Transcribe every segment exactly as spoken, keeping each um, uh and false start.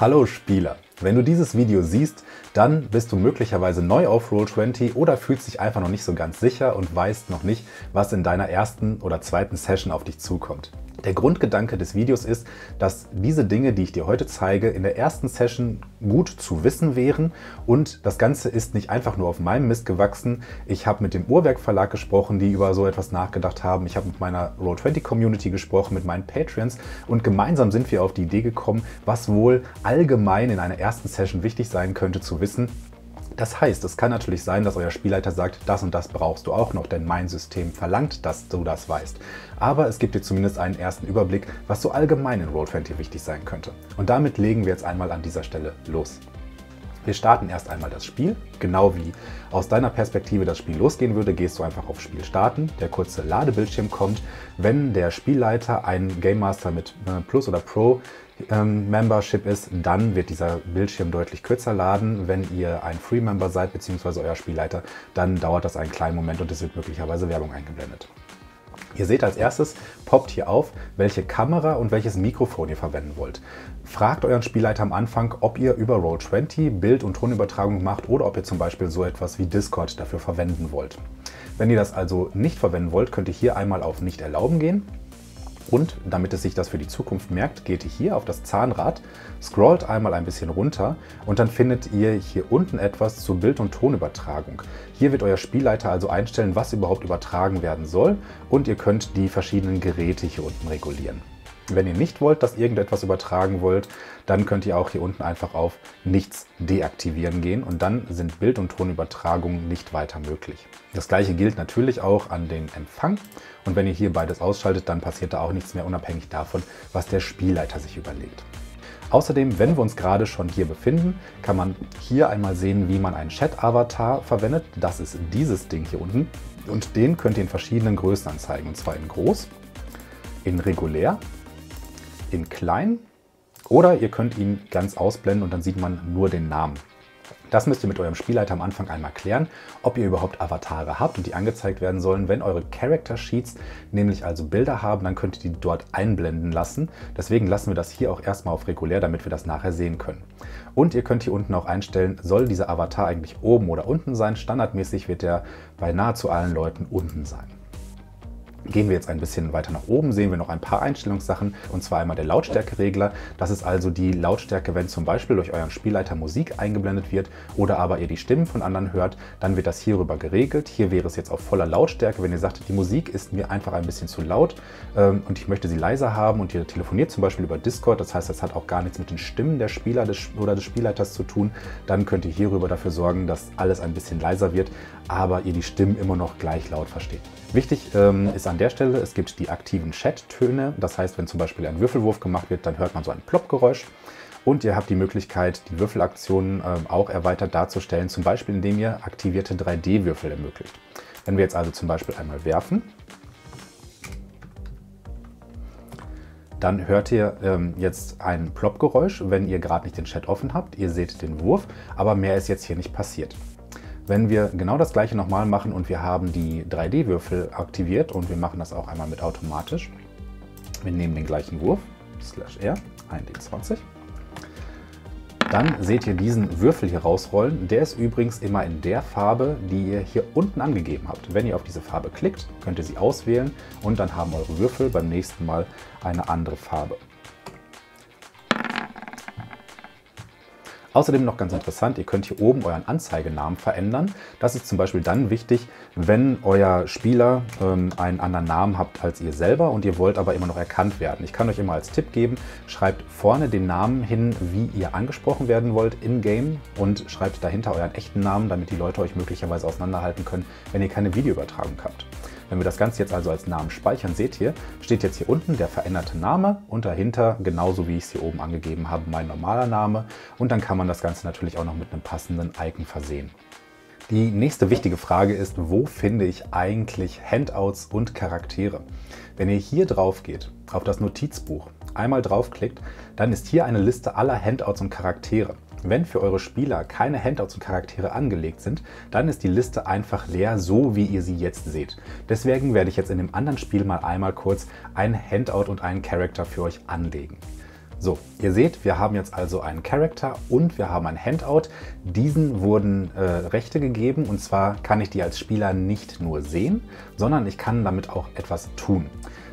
Hallo Spieler! Wenn du dieses Video siehst, dann bist du möglicherweise neu auf Roll zwanzig oder fühlst dich einfach noch nicht so ganz sicher und weißt noch nicht, was in deiner ersten oder zweiten Session auf dich zukommt. Der Grundgedanke des Videos ist, dass diese Dinge, die ich dir heute zeige, in der ersten Session gut zu wissen wären und das Ganze ist nicht einfach nur auf meinem Mist gewachsen. Ich habe mit dem Uhrwerk Verlag gesprochen, die über so etwas nachgedacht haben. Ich habe mit meiner Roll zwanzig Community gesprochen, mit meinen Patreons und gemeinsam sind wir auf die Idee gekommen, was wohl allgemein in einer ersten Session wichtig sein könnte zu wissen. Das heißt, es kann natürlich sein, dass euer Spielleiter sagt, das und das brauchst du auch noch, denn mein System verlangt, dass du das weißt. Aber es gibt dir zumindest einen ersten Überblick, was so allgemein in Roll zwanzig wichtig sein könnte. Und damit legen wir jetzt einmal an dieser Stelle los. Wir starten erst einmal das Spiel. Genau wie aus deiner Perspektive das Spiel losgehen würde, gehst du einfach auf Spiel starten. Der kurze Ladebildschirm kommt. Wenn der Spielleiter ein Game Master mit Plus oder Pro ähm, Membership ist, dann wird dieser Bildschirm deutlich kürzer laden. Wenn ihr ein Free Member seid bzw. euer Spielleiter, dann dauert das einen kleinen Moment und es wird möglicherweise Werbung eingeblendet. Ihr seht als erstes, poppt hier auf, welche Kamera und welches Mikrofon ihr verwenden wollt. Fragt euren Spielleiter am Anfang, ob ihr über Roll zwanzig Bild- und Tonübertragung macht oder ob ihr zum Beispiel so etwas wie Discord dafür verwenden wollt. Wenn ihr das also nicht verwenden wollt, könnt ihr hier einmal auf Nicht erlauben gehen. Und damit es sich das für die Zukunft merkt, geht ihr hier auf das Zahnrad, scrollt einmal ein bisschen runter und dann findet ihr hier unten etwas zu Bild- und Tonübertragung. Hier wird euer Spielleiter also einstellen, was überhaupt übertragen werden soll und ihr könnt die verschiedenen Geräte hier unten regulieren. Wenn ihr nicht wollt, dass irgendetwas übertragen wollt, dann könnt ihr auch hier unten einfach auf Nichts deaktivieren gehen und dann sind Bild- und Tonübertragungen nicht weiter möglich. Das gleiche gilt natürlich auch an den Empfang und wenn ihr hier beides ausschaltet, dann passiert da auch nichts mehr, unabhängig davon, was der Spielleiter sich überlegt. Außerdem, wenn wir uns gerade schon hier befinden, kann man hier einmal sehen, wie man einen Chat-Avatar verwendet. Das ist dieses Ding hier unten und den könnt ihr in verschiedenen Größen anzeigen, und zwar in groß, in regulär, in klein oder ihr könnt ihn ganz ausblenden und dann sieht man nur den Namen. Das müsst ihr mit eurem Spielleiter am Anfang einmal klären, ob ihr überhaupt Avatare habt und die angezeigt werden sollen. Wenn eure Character Sheets nämlich also Bilder haben, dann könnt ihr die dort einblenden lassen. Deswegen lassen wir das hier auch erstmal auf regulär, damit wir das nachher sehen können. Und ihr könnt hier unten auch einstellen, soll dieser Avatar eigentlich oben oder unten sein. Standardmäßig wird er bei nahezu allen Leuten unten sein. Gehen wir jetzt ein bisschen weiter nach oben, sehen wir noch ein paar Einstellungssachen und zwar einmal der Lautstärkeregler. Das ist also die Lautstärke, wenn zum Beispiel durch euren Spielleiter Musik eingeblendet wird oder aber ihr die Stimmen von anderen hört, dann wird das hierüber geregelt. Hier wäre es jetzt auf voller Lautstärke, wenn ihr sagt, die Musik ist mir einfach ein bisschen zu laut ähm, und ich möchte sie leiser haben und ihr telefoniert zum Beispiel über Discord, das heißt, das hat auch gar nichts mit den Stimmen der Spieler des, oder des Spielleiters zu tun, dann könnt ihr hierüber dafür sorgen, dass alles ein bisschen leiser wird, aber ihr die Stimmen immer noch gleich laut versteht. Wichtig ähm, ist an der Stelle, es gibt die aktiven Chat-Töne, das heißt, wenn zum Beispiel ein Würfelwurf gemacht wird, dann hört man so ein Plopp-Geräusch und ihr habt die Möglichkeit, die Würfelaktionen ähm, auch erweitert darzustellen, zum Beispiel indem ihr aktivierte drei D Würfel ermöglicht. Wenn wir jetzt also zum Beispiel einmal werfen, dann hört ihr ähm, jetzt ein Plopp-Geräusch, wenn ihr gerade nicht den Chat offen habt, ihr seht den Wurf, aber mehr ist jetzt hier nicht passiert. Wenn wir genau das gleiche nochmal machen und wir haben die drei D Würfel aktiviert und wir machen das auch einmal mit automatisch. Wir nehmen den gleichen Wurf, slash R, ein D zwanzig. Dann seht ihr diesen Würfel hier rausrollen. Der ist übrigens immer in der Farbe, die ihr hier unten angegeben habt. Wenn ihr auf diese Farbe klickt, könnt ihr sie auswählen und dann haben eure Würfel beim nächsten Mal eine andere Farbe. Außerdem noch ganz interessant, ihr könnt hier oben euren Anzeigenamen verändern. Das ist zum Beispiel dann wichtig, wenn euer Spieler ähm, einen anderen Namen habt als ihr selber und ihr wollt aber immer noch erkannt werden. Ich kann euch immer als Tipp geben, schreibt vorne den Namen hin, wie ihr angesprochen werden wollt in-game und schreibt dahinter euren echten Namen, damit die Leute euch möglicherweise auseinanderhalten können, wenn ihr keine Videoübertragung habt. Wenn wir das Ganze jetzt also als Namen speichern, seht ihr, steht jetzt hier unten der veränderte Name und dahinter, genauso wie ich es hier oben angegeben habe, mein normaler Name. Und dann kann man das Ganze natürlich auch noch mit einem passenden Icon versehen. Die nächste wichtige Frage ist, wo finde ich eigentlich Handouts und Charaktere? Wenn ihr hier drauf geht, auf das Notizbuch, einmal draufklickt, dann ist hier eine Liste aller Handouts und Charaktere. Wenn für eure Spieler keine Handouts und Charaktere angelegt sind, dann ist die Liste einfach leer, so wie ihr sie jetzt seht. Deswegen werde ich jetzt in dem anderen Spiel mal einmal kurz ein Handout und einen Charakter für euch anlegen. So, ihr seht, wir haben jetzt also einen Character und wir haben ein Handout. Diesen wurden äh, Rechte gegeben, und zwar kann ich die als Spieler nicht nur sehen, sondern ich kann damit auch etwas tun.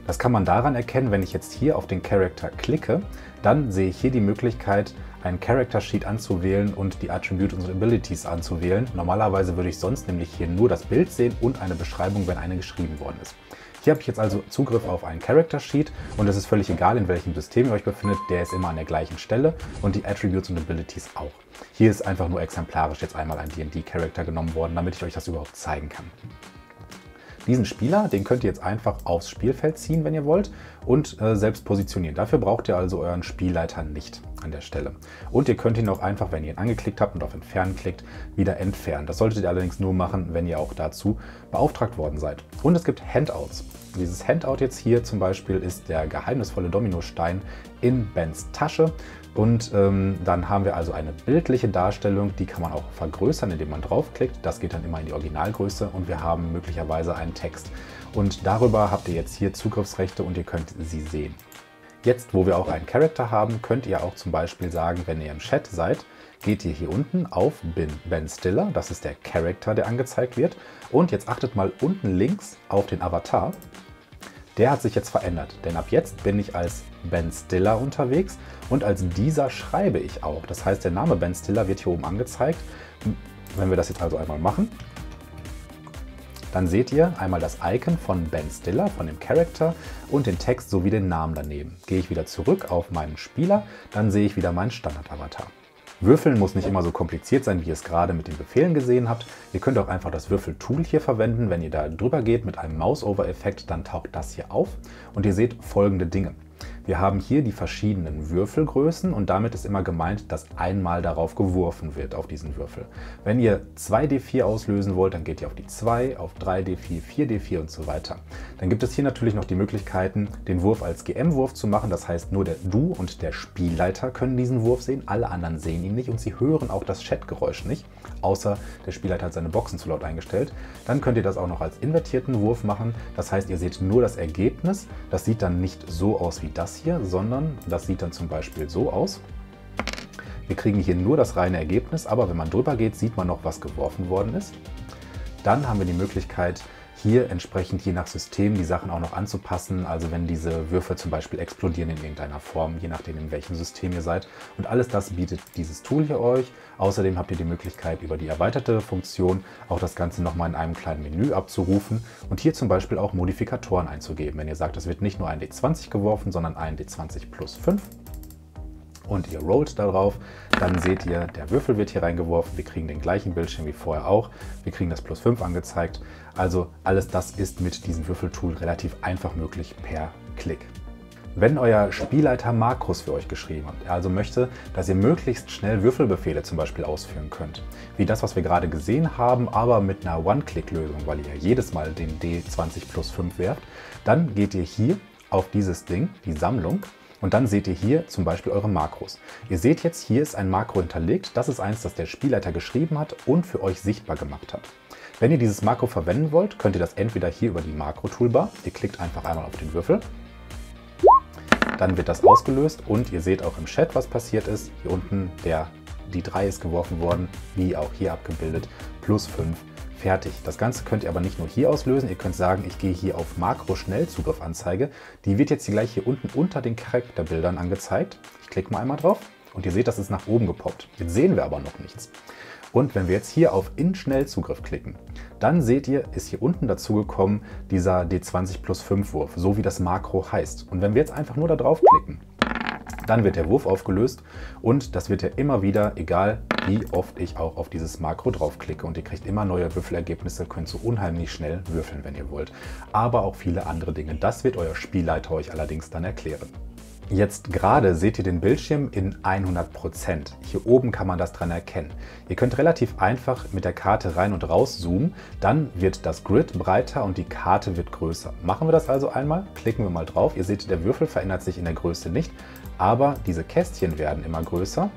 Das kann man daran erkennen, wenn ich jetzt hier auf den Character klicke, dann sehe ich hier die Möglichkeit, ein Character Sheet anzuwählen und die Attribute und Abilities anzuwählen. Normalerweise würde ich sonst nämlich hier nur das Bild sehen und eine Beschreibung, wenn eine geschrieben worden ist. Hier habe ich jetzt also Zugriff auf einen Character Sheet, und es ist völlig egal, in welchem System ihr euch befindet, der ist immer an der gleichen Stelle, und die Attributes und Abilities auch. Hier ist einfach nur exemplarisch jetzt einmal ein D und D-Character genommen worden, damit ich euch das überhaupt zeigen kann. Diesen Spieler, den könnt ihr jetzt einfach aufs Spielfeld ziehen, wenn ihr wollt, und äh, selbst positionieren. Dafür braucht ihr also euren Spielleiter nicht an der Stelle. Und ihr könnt ihn auch einfach, wenn ihr ihn angeklickt habt und auf Entfernen klickt, wieder entfernen. Das solltet ihr allerdings nur machen, wenn ihr auch dazu beauftragt worden seid. Und es gibt Handouts. Dieses Handout jetzt hier zum Beispiel ist der geheimnisvolle Dominostein in Bens Tasche. Und ähm, dann haben wir also eine bildliche Darstellung, die kann man auch vergrößern, indem man draufklickt. Das geht dann immer in die Originalgröße, und wir haben möglicherweise einen Text. Und darüber habt ihr jetzt hier Zugriffsrechte und ihr könnt sie sehen. Jetzt, wo wir auch einen Charakter haben, könnt ihr auch zum Beispiel sagen, wenn ihr im Chat seid, geht ihr hier unten auf Ben Stiller, das ist der Charakter, der angezeigt wird. Und jetzt achtet mal unten links auf den Avatar. Der hat sich jetzt verändert, denn ab jetzt bin ich als Ben Stiller unterwegs und als dieser schreibe ich auch. Das heißt, der Name Ben Stiller wird hier oben angezeigt. Wenn wir das jetzt also einmal machen, dann seht ihr einmal das Icon von Ben Stiller, von dem Charakter, und den Text sowie den Namen daneben. Gehe ich wieder zurück auf meinen Spieler, dann sehe ich wieder meinen Standard-Avatar. Würfeln muss nicht immer so kompliziert sein, wie ihr es gerade mit den Befehlen gesehen habt. Ihr könnt auch einfach das Würfeltool hier verwenden. Wenn ihr da drüber geht mit einem Mouse-Over-Effekt, dann taucht das hier auf und ihr seht folgende Dinge. Wir haben hier die verschiedenen Würfelgrößen, und damit ist immer gemeint, dass einmal darauf geworfen wird, auf diesen Würfel. Wenn ihr zwei D vier auslösen wollt, dann geht ihr auf die zwei, auf drei D vier, vier D vier und so weiter. Dann gibt es hier natürlich noch die Möglichkeiten, den Wurf als G M-Wurf zu machen. Das heißt, nur der Du und der Spielleiter können diesen Wurf sehen. Alle anderen sehen ihn nicht und sie hören auch das Chatgeräusch nicht, außer der Spielleiter hat seine Boxen zu laut eingestellt. Dann könnt ihr das auch noch als invertierten Wurf machen. Das heißt, ihr seht nur das Ergebnis. Das sieht dann nicht so aus wie das hier, sondern das sieht dann zum Beispiel so aus. Wir kriegen hier nur das reine Ergebnis, aber wenn man drüber geht, sieht man noch, was geworfen worden ist. Dann haben wir die Möglichkeit, hier entsprechend je nach System die Sachen auch noch anzupassen, also wenn diese Würfe zum Beispiel explodieren in irgendeiner Form, je nachdem in welchem System ihr seid. Und alles das bietet dieses Tool hier euch. Außerdem habt ihr die Möglichkeit, über die erweiterte Funktion auch das Ganze nochmal in einem kleinen Menü abzurufen und hier zum Beispiel auch Modifikatoren einzugeben. Wenn ihr sagt, es wird nicht nur ein D zwanzig geworfen, sondern ein D zwanzig plus fünf. Und ihr rollt darauf, dann seht ihr, der Würfel wird hier reingeworfen, wir kriegen den gleichen Bildschirm wie vorher auch, wir kriegen das plus fünf angezeigt. Also alles das ist mit diesem Würfeltool relativ einfach möglich per Klick. Wenn euer Spielleiter Makros für euch geschrieben hat, er also möchte, dass ihr möglichst schnell Würfelbefehle zum Beispiel ausführen könnt, wie das, was wir gerade gesehen haben, aber mit einer One-Click-Lösung, weil ihr jedes Mal den D zwanzig plus fünf werft, dann geht ihr hier auf dieses Ding, die Sammlung, und dann seht ihr hier zum Beispiel eure Makros. Ihr seht jetzt, hier ist ein Makro hinterlegt. Das ist eins, das der Spielleiter geschrieben hat und für euch sichtbar gemacht hat. Wenn ihr dieses Makro verwenden wollt, könnt ihr das entweder hier über die Makro-Toolbar. Ihr klickt einfach einmal auf den Würfel. Dann wird das ausgelöst und ihr seht auch im Chat, was passiert ist. Hier unten der, die drei ist geworfen worden, wie auch hier abgebildet, plus fünf. Fertig. Das Ganze könnt ihr aber nicht nur hier auslösen, ihr könnt sagen, ich gehe hier auf Makro-Schnellzugriff-Anzeige. Die wird jetzt hier gleich hier unten unter den Charakterbildern angezeigt. Ich klicke mal einmal drauf und ihr seht, das ist nach oben gepoppt. Jetzt sehen wir aber noch nichts. Und wenn wir jetzt hier auf In-Schnellzugriff klicken, dann seht ihr, ist hier unten dazu gekommen dieser D zwanzig plus fünf Wurf, so wie das Makro heißt. Und wenn wir jetzt einfach nur da drauf klicken, dann wird der Wurf aufgelöst und das wird ja immer wieder, egal wie oft ich auch auf dieses Makro draufklicke, und ihr kriegt immer neue Würfelergebnisse, könnt so unheimlich schnell würfeln, wenn ihr wollt. Aber auch viele andere Dinge, das wird euer Spielleiter euch allerdings dann erklären. Jetzt gerade seht ihr den Bildschirm in hundert Prozent. Hier oben kann man das dran erkennen. Ihr könnt relativ einfach mit der Karte rein und raus zoomen, dann wird das Grid breiter und die Karte wird größer. Machen wir das also einmal, klicken wir mal drauf. Ihr seht, der Würfel verändert sich in der Größe nicht, aber diese Kästchen werden immer größer.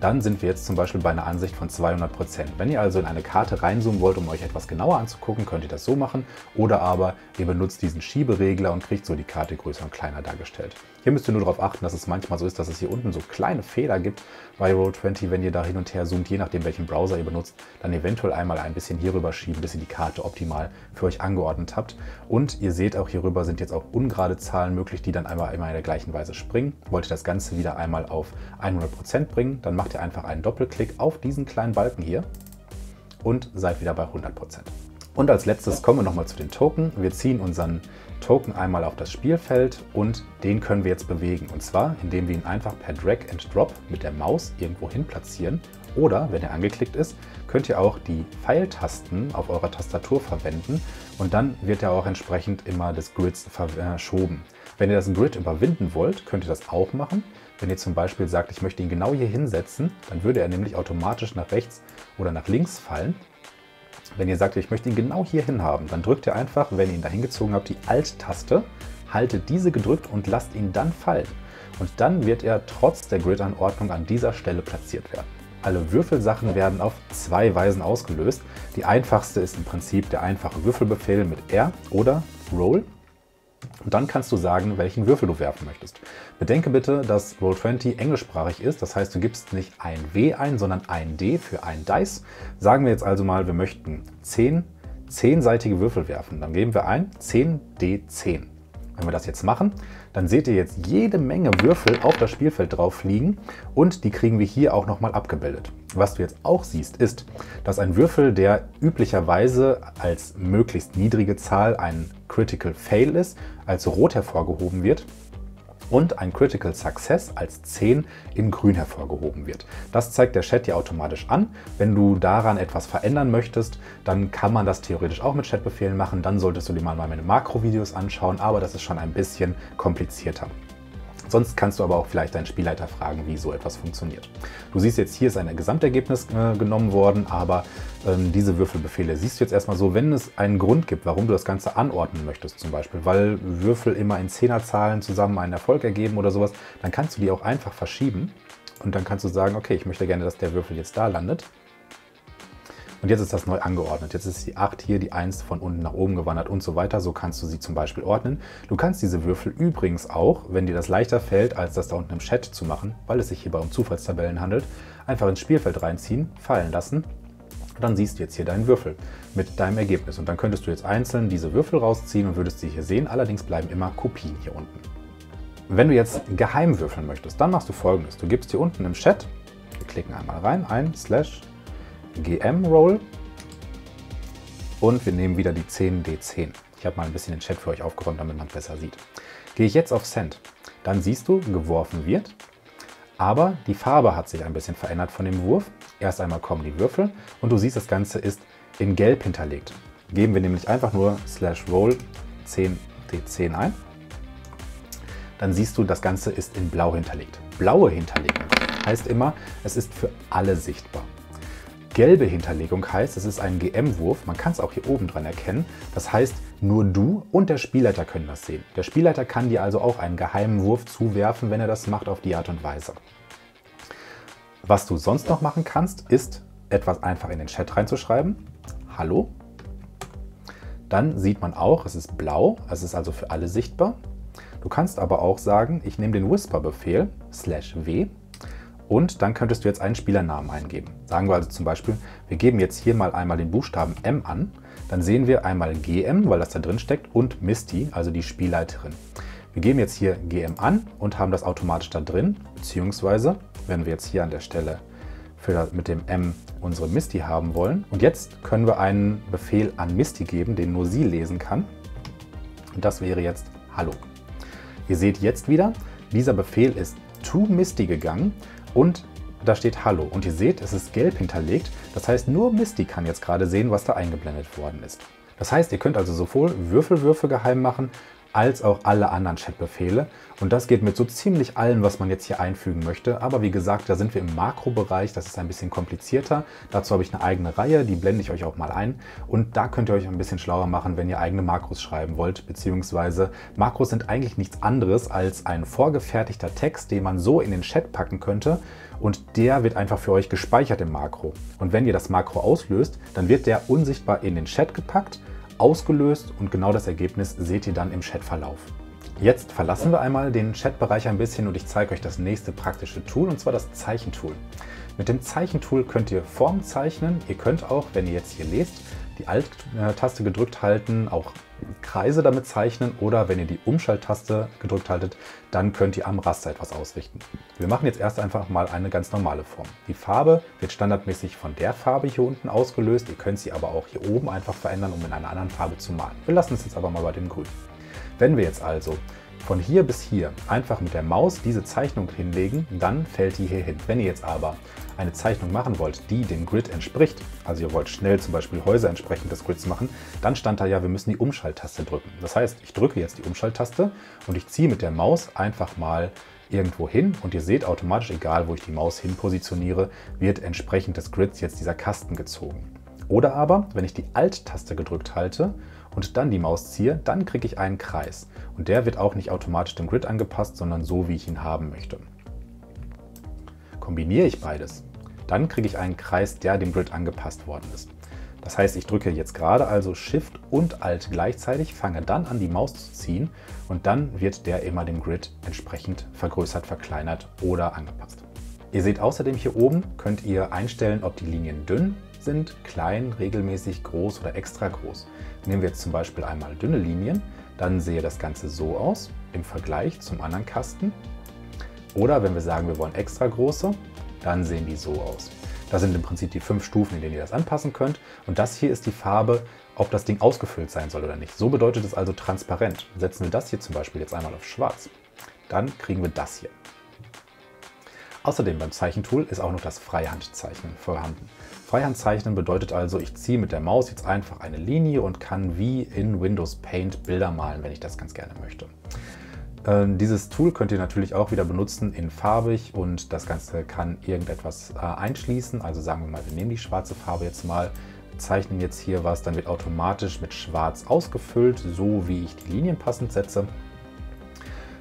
dann sind wir jetzt zum Beispiel bei einer Ansicht von zweihundert Prozent. Wenn ihr also in eine Karte reinzoomen wollt, um euch etwas genauer anzugucken, könnt ihr das so machen. Oder aber ihr benutzt diesen Schieberegler und kriegt so die Karte größer und kleiner dargestellt. Hier müsst ihr nur darauf achten, dass es manchmal so ist, dass es hier unten so kleine Fehler gibt bei Roll zwanzig, wenn ihr da hin und her zoomt, je nachdem welchen Browser ihr benutzt, dann eventuell einmal ein bisschen hier rüber schieben, bis ihr die Karte optimal für euch angeordnet habt. Und ihr seht auch, hierüber sind jetzt auch ungerade Zahlen möglich, die dann einmal immer in der gleichen Weise springen. Wollt ihr das Ganze wieder einmal auf hundert Prozent bringen, dann macht ihr einfach einen Doppelklick auf diesen kleinen Balken hier und seid wieder bei hundert Prozent. Und als letztes kommen wir nochmal zu den Token. Wir ziehen unseren Token einmal auf das Spielfeld und den können wir jetzt bewegen. Und zwar, indem wir ihn einfach per Drag and Drop mit der Maus irgendwo hin platzieren. Oder, wenn er angeklickt ist, könnt ihr auch die Pfeiltasten auf eurer Tastatur verwenden und dann wird er auch entsprechend immer des Grids verschoben. Wenn ihr das Grid überwinden wollt, könnt ihr das auch machen. Wenn ihr zum Beispiel sagt, ich möchte ihn genau hier hinsetzen, dann würde er nämlich automatisch nach rechts oder nach links fallen. Wenn ihr sagt, ich möchte ihn genau hier hin haben, dann drückt ihr einfach, wenn ihr ihn dahin gezogen habt, die Alt-Taste, haltet diese gedrückt und lasst ihn dann fallen. Und dann wird er trotz der Grid-Anordnung an dieser Stelle platziert werden. Alle Würfelsachen werden auf zwei Weisen ausgelöst. Die einfachste ist im Prinzip der einfache Würfelbefehl mit R oder Roll. Und dann kannst du sagen, welchen Würfel du werfen möchtest. Bedenke bitte, dass Roll zwanzig englischsprachig ist. Das heißt, du gibst nicht ein W ein, sondern ein D für ein Dice. Sagen wir jetzt also mal, wir möchten zehn zehnseitige Würfel werfen. Dann geben wir ein zehn D zehn. Wenn wir das jetzt machen, dann seht ihr jetzt jede Menge Würfel auf das Spielfeld drauf fliegen und die kriegen wir hier auch nochmal abgebildet. Was du jetzt auch siehst, ist, dass ein Würfel, der üblicherweise als möglichst niedrige Zahl ein Critical Fail ist, als rot hervorgehoben wird und ein Critical Success als zehn in grün hervorgehoben wird. Das zeigt der Chat dir automatisch an. Wenn du daran etwas verändern möchtest, dann kann man das theoretisch auch mit Chatbefehlen machen. Dann solltest du dir mal meine Makrovideos anschauen, aber das ist schon ein bisschen komplizierter. Sonst kannst du aber auch vielleicht deinen Spielleiter fragen, wie so etwas funktioniert. Du siehst jetzt, hier ist ein Gesamtergebnis äh, genommen worden, aber ähm, diese Würfelbefehle siehst du jetzt erstmal so, wenn es einen Grund gibt, warum du das Ganze anordnen möchtest zum Beispiel, weil Würfel immer in Zehnerzahlen zusammen einen Erfolg ergeben oder sowas, dann kannst du die auch einfach verschieben und dann kannst du sagen, okay, ich möchte gerne, dass der Würfel jetzt da landet. Und jetzt ist das neu angeordnet. Jetzt ist die acht hier, die eins von unten nach oben gewandert und so weiter. So kannst du sie zum Beispiel ordnen. Du kannst diese Würfel übrigens auch, wenn dir das leichter fällt, als das da unten im Chat zu machen, weil es sich hierbei um Zufallstabellen handelt, einfach ins Spielfeld reinziehen, fallen lassen. Und dann siehst du jetzt hier deinen Würfel mit deinem Ergebnis. Und dann könntest du jetzt einzeln diese Würfel rausziehen und würdest sie hier sehen. Allerdings bleiben immer Kopien hier unten. Wenn du jetzt geheim würfeln möchtest, dann machst du Folgendes. Du gibst hier unten im Chat, wir klicken einmal rein, ein Slash G M Roll und wir nehmen wieder die zehn D zehn. Ich habe mal ein bisschen den Chat für euch aufgeräumt, damit man es besser sieht. Gehe ich jetzt auf Send, dann siehst du, geworfen wird, aber die Farbe hat sich ein bisschen verändert von dem Wurf. Erst einmal kommen die Würfel und du siehst, das Ganze ist in Gelb hinterlegt. Geben wir nämlich einfach nur slash roll zehn D zehn ein, dann siehst du, das Ganze ist in Blau hinterlegt. Blaue Hinterlegung heißt immer, es ist für alle sichtbar. Gelbe Hinterlegung heißt, es ist ein G M Wurf, man kann es auch hier oben dran erkennen. Das heißt, nur du und der Spielleiter können das sehen. Der Spielleiter kann dir also auch einen geheimen Wurf zuwerfen, wenn er das macht, auf die Art und Weise. Was du sonst noch machen kannst, ist, etwas einfach in den Chat reinzuschreiben. Hallo. Dann sieht man auch, es ist blau, es ist also für alle sichtbar. Du kannst aber auch sagen, ich nehme den Whisper-Befehl, slash W, und dann könntest du jetzt einen Spielernamen eingeben. Sagen wir also zum Beispiel, wir geben jetzt hier mal einmal den Buchstaben M an, dann sehen wir einmal G M, weil das da drin steckt, und Misty, also die Spielleiterin. Wir geben jetzt hier G M an und haben das automatisch da drin, beziehungsweise wenn wir jetzt hier an der Stelle für, mit dem M unsere Misty haben wollen. Und jetzt können wir einen Befehl an Misty geben, den nur sie lesen kann. Und das wäre jetzt Hallo. Ihr seht jetzt wieder, dieser Befehl ist to Misty gegangen. Und da steht Hallo. Und ihr seht, es ist gelb hinterlegt. Das heißt, nur Misty kann jetzt gerade sehen, was da eingeblendet worden ist. Das heißt, ihr könnt also sowohl Würfelwürfe geheim machen, als auch alle anderen Chatbefehle. Und das geht mit so ziemlich allem, was man jetzt hier einfügen möchte. Aber wie gesagt, da sind wir im Makrobereich, das ist ein bisschen komplizierter. Dazu habe ich eine eigene Reihe, die blende ich euch auch mal ein. Und da könnt ihr euch ein bisschen schlauer machen, wenn ihr eigene Makros schreiben wollt, beziehungsweise Makros sind eigentlich nichts anderes als ein vorgefertigter Text, den man so in den Chat packen könnte. Und der wird einfach für euch gespeichert im Makro. Und wenn ihr das Makro auslöst, dann wird der unsichtbar in den Chat gepackt, ausgelöst und genau das Ergebnis seht ihr dann im Chatverlauf. Jetzt verlassen wir einmal den Chatbereich ein bisschen und ich zeige euch das nächste praktische Tool, und zwar das Zeichentool. Mit dem Zeichentool könnt ihr Formen zeichnen. Ihr könnt auch, wenn ihr jetzt hier lest, die Alt-Taste gedrückt halten, auch Kreise damit zeichnen, oder wenn ihr die Umschalttaste gedrückt haltet, dann könnt ihr am Raster etwas ausrichten. Wir machen jetzt erst einfach mal eine ganz normale Form. Die Farbe wird standardmäßig von der Farbe hier unten ausgelöst. Ihr könnt sie aber auch hier oben einfach verändern, um in einer anderen Farbe zu malen. Wir lassen es jetzt aber mal bei dem Grün. Wenn wir jetzt also von hier bis hier einfach mit der Maus diese Zeichnung hinlegen, dann fällt die hier hin. Wenn ihr jetzt aber eine Zeichnung machen wollt, die dem Grid entspricht, also ihr wollt schnell zum Beispiel Häuser entsprechend des Grids machen, dann stand da ja, wir müssen die Umschalttaste drücken. Das heißt, ich drücke jetzt die Umschalttaste und ich ziehe mit der Maus einfach mal irgendwo hin und ihr seht automatisch, egal wo ich die Maus hin positioniere, wird entsprechend des Grids jetzt dieser Kasten gezogen. Oder aber, wenn ich die Alt-Taste gedrückt halte und dann die Maus ziehe, dann kriege ich einen Kreis. Und der wird auch nicht automatisch dem Grid angepasst, sondern so, wie ich ihn haben möchte. Kombiniere ich beides, dann kriege ich einen Kreis, der dem Grid angepasst worden ist. Das heißt, ich drücke jetzt gerade also Shift und Alt gleichzeitig, fange dann an, die Maus zu ziehen und dann wird der immer dem Grid entsprechend vergrößert, verkleinert oder angepasst. Ihr seht außerdem hier oben, könnt ihr einstellen, ob die Linien dünn sind, klein, regelmäßig, groß oder extra groß. Nehmen wir jetzt zum Beispiel einmal dünne Linien, dann sehe das Ganze so aus im Vergleich zum anderen Kasten. Oder wenn wir sagen, wir wollen extra große, dann sehen die so aus. Da sind im Prinzip die fünf Stufen, in denen ihr das anpassen könnt. Und das hier ist die Farbe, ob das Ding ausgefüllt sein soll oder nicht. So bedeutet es also transparent. Setzen wir das hier zum Beispiel jetzt einmal auf schwarz, dann kriegen wir das hier. Außerdem beim Zeichentool ist auch noch das Freihandzeichnen vorhanden. Freihandzeichnen bedeutet also, ich ziehe mit der Maus jetzt einfach eine Linie und kann wie in Windows Paint Bilder malen, wenn ich das ganz gerne möchte. Äh, dieses Tool könnt ihr natürlich auch wieder benutzen in farbig und das Ganze kann irgendetwas äh, einschließen. Also sagen wir mal, wir nehmen die schwarze Farbe jetzt mal, zeichnen jetzt hier was, dann wird automatisch mit schwarz ausgefüllt, so wie ich die Linien passend setze.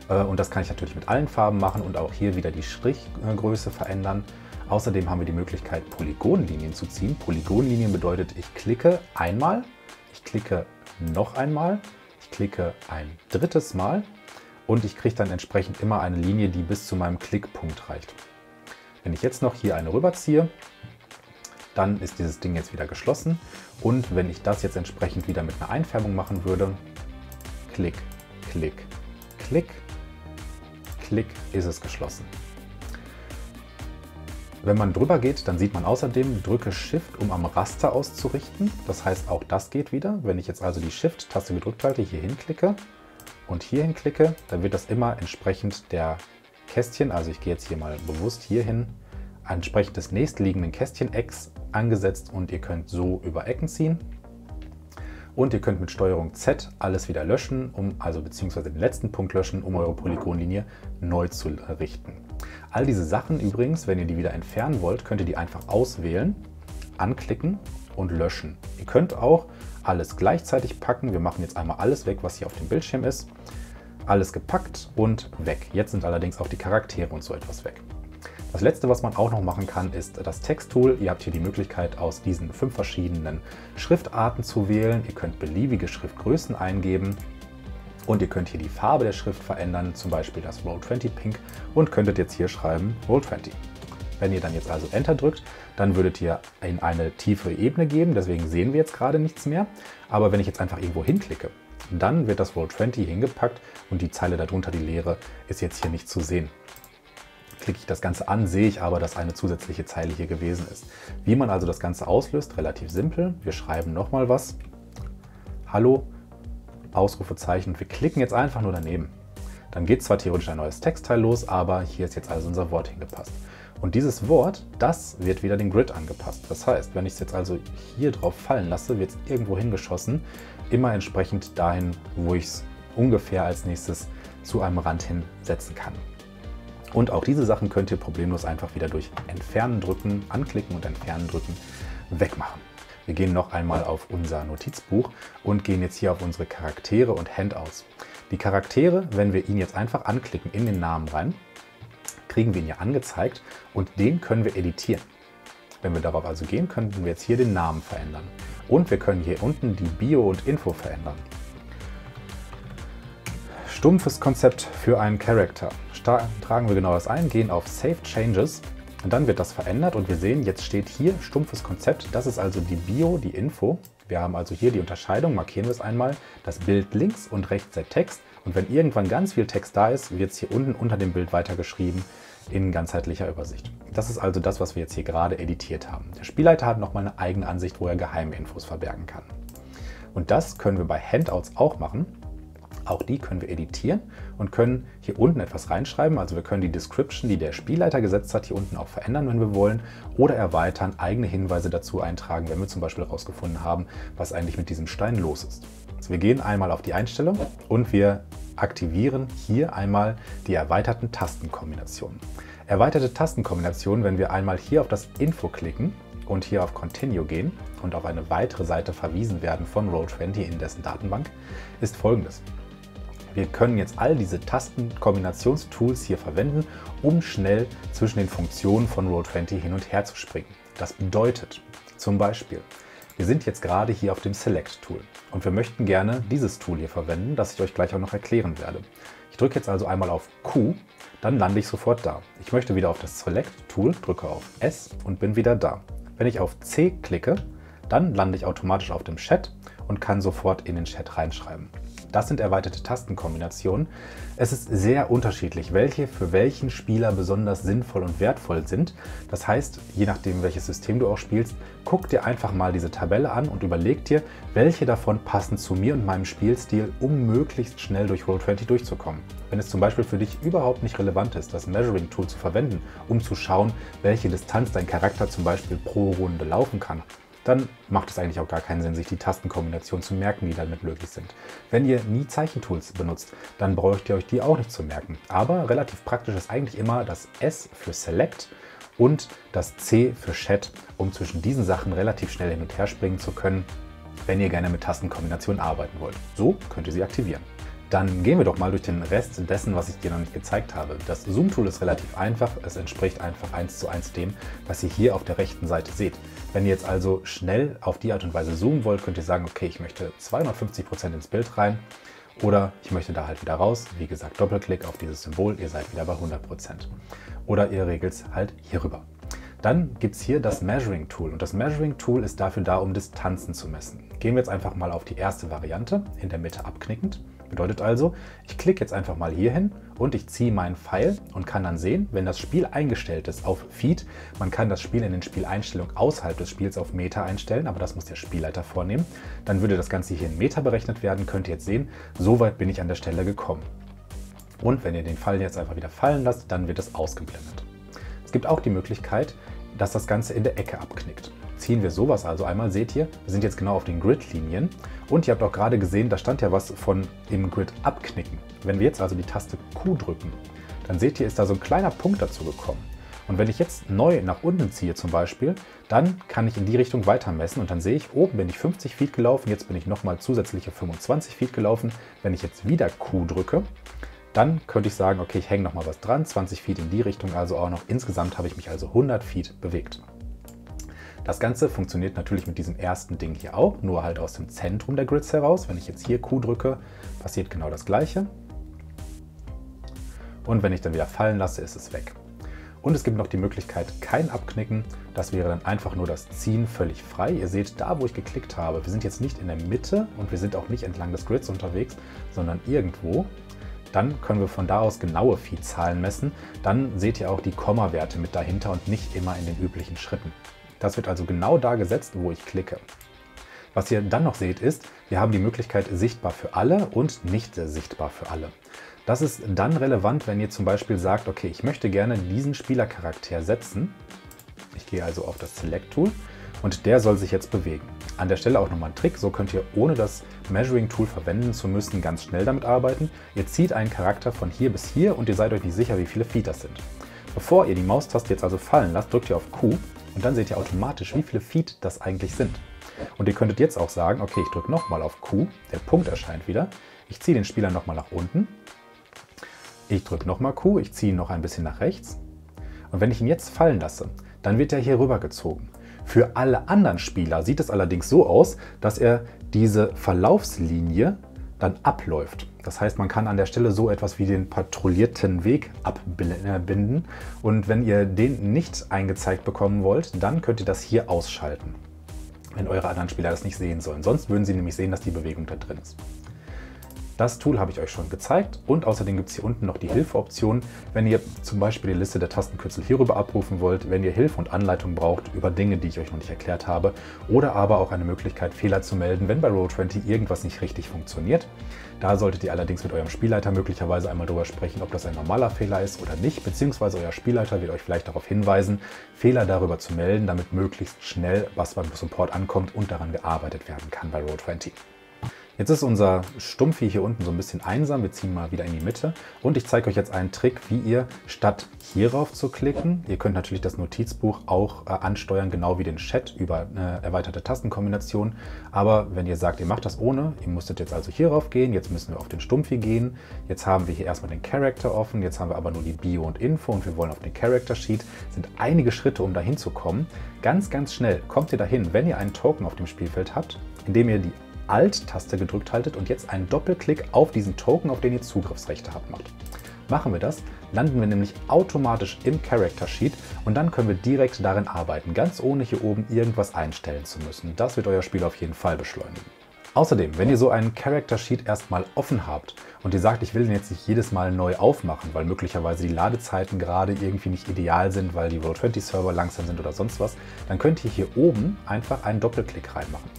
Und das kann ich natürlich mit allen Farben machen und auch hier wieder die Strichgröße verändern. Außerdem haben wir die Möglichkeit, Polygonlinien zu ziehen. Polygonlinien bedeutet, ich klicke einmal, ich klicke noch einmal, ich klicke ein drittes Mal und ich kriege dann entsprechend immer eine Linie, die bis zu meinem Klickpunkt reicht. Wenn ich jetzt noch hier eine rüberziehe, dann ist dieses Ding jetzt wieder geschlossen. Und wenn ich das jetzt entsprechend wieder mit einer Einfärbung machen würde, Klick, Klick, Klick, Klick, ist es geschlossen. Wenn man drüber geht, dann sieht man außerdem, drücke Shift, um am Raster auszurichten. Das heißt, auch das geht wieder. Wenn ich jetzt also die Shift-Taste gedrückt halte, hier hinklicke und hier hinklicke, dann wird das immer entsprechend der Kästchen, also ich gehe jetzt hier mal bewusst hier hin, entsprechend des nächstliegenden Kästchen X angesetzt und ihr könnt so über Ecken ziehen. Und ihr könnt mit Steuerung Z alles wieder löschen, um, also beziehungsweise den letzten Punkt löschen, um eure Polygonlinie neu zu richten. All diese Sachen übrigens, wenn ihr die wieder entfernen wollt, könnt ihr die einfach auswählen, anklicken und löschen. Ihr könnt auch alles gleichzeitig packen. Wir machen jetzt einmal alles weg, was hier auf dem Bildschirm ist. Alles gepackt und weg. Jetzt sind allerdings auch die Charaktere und so etwas weg. Das letzte, was man auch noch machen kann, ist das Texttool. Ihr habt hier die Möglichkeit, aus diesen fünf verschiedenen Schriftarten zu wählen. Ihr könnt beliebige Schriftgrößen eingeben und ihr könnt hier die Farbe der Schrift verändern, zum Beispiel das Roll zwanzig Pink, und könntet jetzt hier schreiben Roll zwanzig. Wenn ihr dann jetzt also Enter drückt, dann würdet ihr in eine tiefere Ebene gehen, deswegen sehen wir jetzt gerade nichts mehr. Aber wenn ich jetzt einfach irgendwo hinklicke, dann wird das Roll zwanzig hingepackt und die Zeile darunter, die leere, ist jetzt hier nicht zu sehen. Klicke ich das Ganze an, sehe ich aber, dass eine zusätzliche Zeile hier gewesen ist. Wie man also das Ganze auslöst, relativ simpel. Wir schreiben nochmal was. Hallo, Ausrufezeichen. Und wir klicken jetzt einfach nur daneben. Dann geht zwar theoretisch ein neues Textteil los, aber hier ist jetzt also unser Wort hingepasst. Und dieses Wort, das wird wieder dem Grid angepasst. Das heißt, wenn ich es jetzt also hier drauf fallen lasse, wird es irgendwo hingeschossen, immer entsprechend dahin, wo ich es ungefähr als nächstes zu einem Rand hinsetzen kann. Und auch diese Sachen könnt ihr problemlos einfach wieder durch Entfernen drücken, anklicken und Entfernen drücken, wegmachen. Wir gehen noch einmal auf unser Notizbuch und gehen jetzt hier auf unsere Charaktere und Handouts. Die Charaktere, wenn wir ihn jetzt einfach anklicken in den Namen rein, kriegen wir ihn hier angezeigt und den können wir editieren. Wenn wir darauf also gehen, könnten wir jetzt hier den Namen verändern. Und wir können hier unten die Bio und Info verändern. Stumpfes Konzept für einen Charakter. Tragen wir genau das ein, gehen auf Save Changes und dann wird das verändert und wir sehen, jetzt steht hier stumpfes Konzept. Das ist also die Bio, die Info. Wir haben also hier die Unterscheidung, markieren wir es einmal, das Bild links und rechts der Text. Und wenn irgendwann ganz viel Text da ist, wird es hier unten unter dem Bild weitergeschrieben in ganzheitlicher Übersicht. Das ist also das, was wir jetzt hier gerade editiert haben. Der Spielleiter hat nochmal eine eigene Ansicht, wo er geheime Infos verbergen kann. Und das können wir bei Handouts auch machen. Auch die können wir editieren und können hier unten etwas reinschreiben. Also wir können die Description, die der Spielleiter gesetzt hat, hier unten auch verändern, wenn wir wollen, oder erweitern, eigene Hinweise dazu eintragen, wenn wir zum Beispiel herausgefunden haben, was eigentlich mit diesem Stein los ist. Also wir gehen einmal auf die Einstellung und wir aktivieren hier einmal die erweiterten Tastenkombinationen. Erweiterte Tastenkombinationen, wenn wir einmal hier auf das Info klicken und hier auf Continue gehen und auf eine weitere Seite verwiesen werden von Roll zwanzig in dessen Datenbank, ist folgendes. Wir können jetzt all diese Tastenkombinationstools hier verwenden, um schnell zwischen den Funktionen von Roll zwanzig hin und her zu springen. Das bedeutet zum Beispiel, wir sind jetzt gerade hier auf dem Select-Tool und wir möchten gerne dieses Tool hier verwenden, das ich euch gleich auch noch erklären werde. Ich drücke jetzt also einmal auf Q, dann lande ich sofort da. Ich möchte wieder auf das Select-Tool, drücke auf S und bin wieder da. Wenn ich auf C klicke, dann lande ich automatisch auf dem Chat und kann sofort in den Chat reinschreiben. Das sind erweiterte Tastenkombinationen. Es ist sehr unterschiedlich, welche für welchen Spieler besonders sinnvoll und wertvoll sind. Das heißt, je nachdem, welches System du auch spielst, guck dir einfach mal diese Tabelle an und überleg dir, welche davon passen zu mir und meinem Spielstil, um möglichst schnell durch Roll zwanzig durchzukommen. Wenn es zum Beispiel für dich überhaupt nicht relevant ist, das Measuring-Tool zu verwenden, um zu schauen, welche Distanz dein Charakter zum Beispiel pro Runde laufen kann, dann macht es eigentlich auch gar keinen Sinn, sich die Tastenkombination zu merken, die damit möglich sind. Wenn ihr nie Zeichentools benutzt, dann braucht ihr euch die auch nicht zu merken. Aber relativ praktisch ist eigentlich immer das S für Select und das C für Chat, um zwischen diesen Sachen relativ schnell hin und her springen zu können, wenn ihr gerne mit Tastenkombinationen arbeiten wollt. So könnt ihr sie aktivieren. Dann gehen wir doch mal durch den Rest dessen, was ich dir noch nicht gezeigt habe. Das Zoom-Tool ist relativ einfach, es entspricht einfach eins zu eins dem, was ihr hier auf der rechten Seite seht. Wenn ihr jetzt also schnell auf die Art und Weise zoomen wollt, könnt ihr sagen, okay, ich möchte zweihundertfünfzig Prozent ins Bild rein oder ich möchte da halt wieder raus. Wie gesagt, Doppelklick auf dieses Symbol, ihr seid wieder bei hundert Prozent. Oder ihr regelt es halt hier rüber. Dann gibt es hier das Measuring-Tool und das Measuring-Tool ist dafür da, um Distanzen zu messen. Gehen wir jetzt einfach mal auf die erste Variante, in der Mitte abknickend. Bedeutet also, ich klicke jetzt einfach mal hier hin und ich ziehe meinen Pfeil und kann dann sehen, wenn das Spiel eingestellt ist auf Feed, man kann das Spiel in den Spieleinstellungen außerhalb des Spiels auf Meter einstellen, aber das muss der Spielleiter vornehmen. Dann würde das Ganze hier in Meter berechnet werden, könnt ihr jetzt sehen, so weit bin ich an der Stelle gekommen. Und wenn ihr den Pfeil jetzt einfach wieder fallen lasst, dann wird es ausgeblendet. Es gibt auch die Möglichkeit, dass das Ganze in der Ecke abknickt. Ziehen wir sowas also einmal, seht ihr, wir sind jetzt genau auf den Grid-Linien und ihr habt auch gerade gesehen, da stand ja was von im Grid abknicken. Wenn wir jetzt also die Taste Q drücken, dann seht ihr, ist da so ein kleiner Punkt dazu gekommen. Und wenn ich jetzt neu nach unten ziehe zum Beispiel, dann kann ich in die Richtung weiter messen und dann sehe ich, oben bin ich fünfzig Feet gelaufen, jetzt bin ich nochmal zusätzliche fünfundzwanzig Feet gelaufen. Wenn ich jetzt wieder Q drücke, dann könnte ich sagen, okay, ich hänge nochmal was dran, zwanzig Feet in die Richtung, also auch noch. Insgesamt habe ich mich also hundert Feet bewegt. Das Ganze funktioniert natürlich mit diesem ersten Ding hier auch, nur halt aus dem Zentrum der Grids heraus. Wenn ich jetzt hier Q drücke, passiert genau das Gleiche. Und wenn ich dann wieder fallen lasse, ist es weg. Und es gibt noch die Möglichkeit, kein Abknicken. Das wäre dann einfach nur das Ziehen völlig frei. Ihr seht, da wo ich geklickt habe, wir sind jetzt nicht in der Mitte und wir sind auch nicht entlang des Grids unterwegs, sondern irgendwo. Dann können wir von da aus genaue Feed-Zahlen messen. Dann seht ihr auch die Komma-Werte mit dahinter und nicht immer in den üblichen Schritten. Das wird also genau da gesetzt, wo ich klicke. Was ihr dann noch seht ist, wir haben die Möglichkeit sichtbar für alle und nicht sichtbar für alle. Das ist dann relevant, wenn ihr zum Beispiel sagt, okay, ich möchte gerne diesen Spielercharakter setzen. Ich gehe also auf das Select-Tool und der soll sich jetzt bewegen. An der Stelle auch nochmal ein Trick, so könnt ihr ohne das Measuring-Tool verwenden zu müssen ganz schnell damit arbeiten. Ihr zieht einen Charakter von hier bis hier und ihr seid euch nicht sicher, wie viele Feet das sind. Bevor ihr die Maustaste jetzt also fallen lasst, drückt ihr auf Q und dann seht ihr automatisch, wie viele Feet das eigentlich sind. Und ihr könntet jetzt auch sagen, okay, ich drücke nochmal auf Q, der Punkt erscheint wieder, ich ziehe den Spieler nochmal nach unten, ich drücke nochmal Q, ich ziehe ihn noch ein bisschen nach rechts und wenn ich ihn jetzt fallen lasse, dann wird er hier rüber gezogen. Für alle anderen Spieler sieht es allerdings so aus, dass er diese Verlaufslinie dann abläuft. Das heißt, man kann an der Stelle so etwas wie den patrouillierten Weg abbinden und wenn ihr den nicht eingezeigt bekommen wollt, dann könnt ihr das hier ausschalten, wenn eure anderen Spieler das nicht sehen sollen. Sonst würden sie nämlich sehen, dass die Bewegung da drin ist. Das Tool habe ich euch schon gezeigt und außerdem gibt es hier unten noch die Hilfeoption, wenn ihr zum Beispiel die Liste der Tastenkürzel hierüber abrufen wollt, wenn ihr Hilfe und Anleitung braucht über Dinge, die ich euch noch nicht erklärt habe oder aber auch eine Möglichkeit, Fehler zu melden, wenn bei Roll zwanzig irgendwas nicht richtig funktioniert. Da solltet ihr allerdings mit eurem Spielleiter möglicherweise einmal drüber sprechen, ob das ein normaler Fehler ist oder nicht, beziehungsweise euer Spielleiter wird euch vielleicht darauf hinweisen, Fehler darüber zu melden, damit möglichst schnell was beim Support ankommt und daran gearbeitet werden kann bei Roll zwanzig. Jetzt ist unser Stumpfi hier unten so ein bisschen einsam, wir ziehen mal wieder in die Mitte und ich zeige euch jetzt einen Trick, wie ihr statt hierauf zu klicken, ihr könnt natürlich das Notizbuch auch äh, ansteuern, genau wie den Chat über eine erweiterte Tastenkombination, aber wenn ihr sagt, ihr macht das ohne, ihr müsstet jetzt also hierauf gehen, jetzt müssen wir auf den Stumpfi gehen, jetzt haben wir hier erstmal den Character offen, jetzt haben wir aber nur die Bio und Info und wir wollen auf den Character Sheet, das sind einige Schritte, um dahin zu kommen. Ganz, ganz schnell kommt ihr dahin, wenn ihr einen Token auf dem Spielfeld habt, indem ihr die Alt-Taste gedrückt haltet und jetzt einen Doppelklick auf diesen Token, auf den ihr Zugriffsrechte habt, macht. Machen wir das, landen wir nämlich automatisch im Character Sheet und dann können wir direkt darin arbeiten, ganz ohne hier oben irgendwas einstellen zu müssen. Das wird euer Spiel auf jeden Fall beschleunigen. Außerdem, wenn ihr so einen Character Sheet erstmal offen habt und ihr sagt, ich will den jetzt nicht jedes Mal neu aufmachen, weil möglicherweise die Ladezeiten gerade irgendwie nicht ideal sind, weil die Roll zwanzig Server langsam sind oder sonst was, dann könnt ihr hier oben einfach einen Doppelklick reinmachen.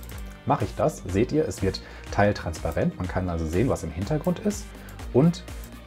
Mache ich das, seht ihr, es wird teiltransparent, man kann also sehen, was im Hintergrund ist und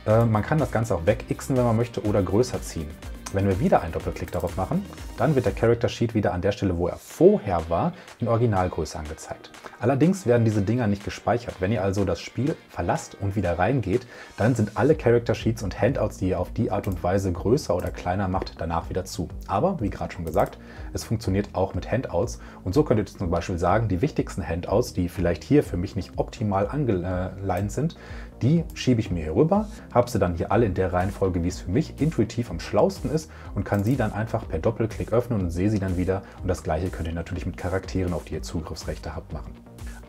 äh, man kann das Ganze auch wegixen, wenn man möchte, oder größer ziehen. Wenn wir wieder einen Doppelklick darauf machen, dann wird der Character Sheet wieder an der Stelle, wo er vorher war, in Originalgröße angezeigt. Allerdings werden diese Dinger nicht gespeichert. Wenn ihr also das Spiel verlasst und wieder reingeht, dann sind alle Character Sheets und Handouts, die ihr auf die Art und Weise größer oder kleiner macht, danach wieder zu. Aber, wie gerade schon gesagt, es funktioniert auch mit Handouts und so könnt ihr zum Beispiel sagen, die wichtigsten Handouts, die vielleicht hier für mich nicht optimal angeleint sind, die schiebe ich mir hier rüber, habe sie dann hier alle in der Reihenfolge, wie es für mich intuitiv am schlausten ist und kann sie dann einfach per Doppelklick öffnen und sehe sie dann wieder. Und das Gleiche könnt ihr natürlich mit Charakteren, auf die ihr Zugriffsrechte habt, machen.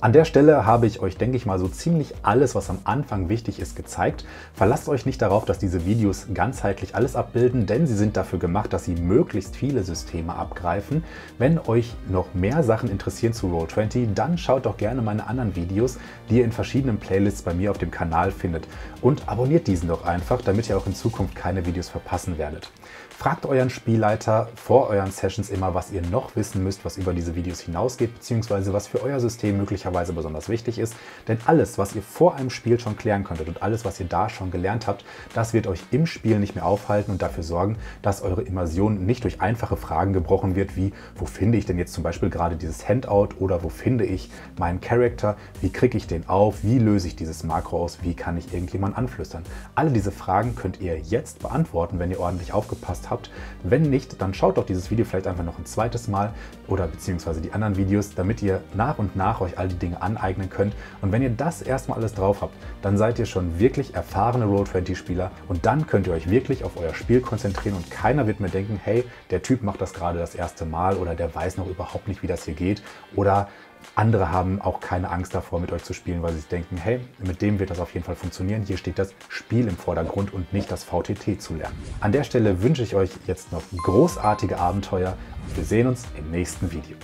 An der Stelle habe ich euch, denke ich mal, so ziemlich alles, was am Anfang wichtig ist, gezeigt. Verlasst euch nicht darauf, dass diese Videos ganzheitlich alles abbilden, denn sie sind dafür gemacht, dass sie möglichst viele Systeme abgreifen. Wenn euch noch mehr Sachen interessieren zu Roll zwanzig, dann schaut doch gerne meine anderen Videos, die ihr in verschiedenen Playlists bei mir auf dem Kanal findet. Und abonniert diesen doch einfach, damit ihr auch in Zukunft keine Videos verpassen werdet. Fragt euren Spielleiter vor euren Sessions immer, was ihr noch wissen müsst, was über diese Videos hinausgeht, beziehungsweise was für euer System möglicherweise besonders wichtig ist, denn alles, was ihr vor einem Spiel schon klären könntet und alles, was ihr da schon gelernt habt, das wird euch im Spiel nicht mehr aufhalten und dafür sorgen, dass eure Immersion nicht durch einfache Fragen gebrochen wird, wie wo finde ich denn jetzt zum Beispiel gerade dieses Handout oder wo finde ich meinen Charakter, wie kriege ich den auf, wie löse ich dieses Makro aus, wie kann ich irgendjemand anflüstern. Alle diese Fragen könnt ihr jetzt beantworten, wenn ihr ordentlich aufgepasst habt. Wenn nicht, dann schaut doch dieses Video vielleicht einfach noch ein zweites Mal oder beziehungsweise die anderen Videos, damit ihr nach und nach euch all die Dinge aneignen könnt. Und wenn ihr das erstmal alles drauf habt, dann seid ihr schon wirklich erfahrene Roll zwanzig-Spieler und dann könnt ihr euch wirklich auf euer Spiel konzentrieren und keiner wird mehr denken, hey, der Typ macht das gerade das erste Mal oder der weiß noch überhaupt nicht, wie das hier geht oder andere haben auch keine Angst davor, mit euch zu spielen, weil sie denken, hey, mit dem wird das auf jeden Fall funktionieren. Hier steht das Spiel im Vordergrund und nicht das V T T zu lernen. An der Stelle wünsche ich euch jetzt noch großartige Abenteuer und wir sehen uns im nächsten Video.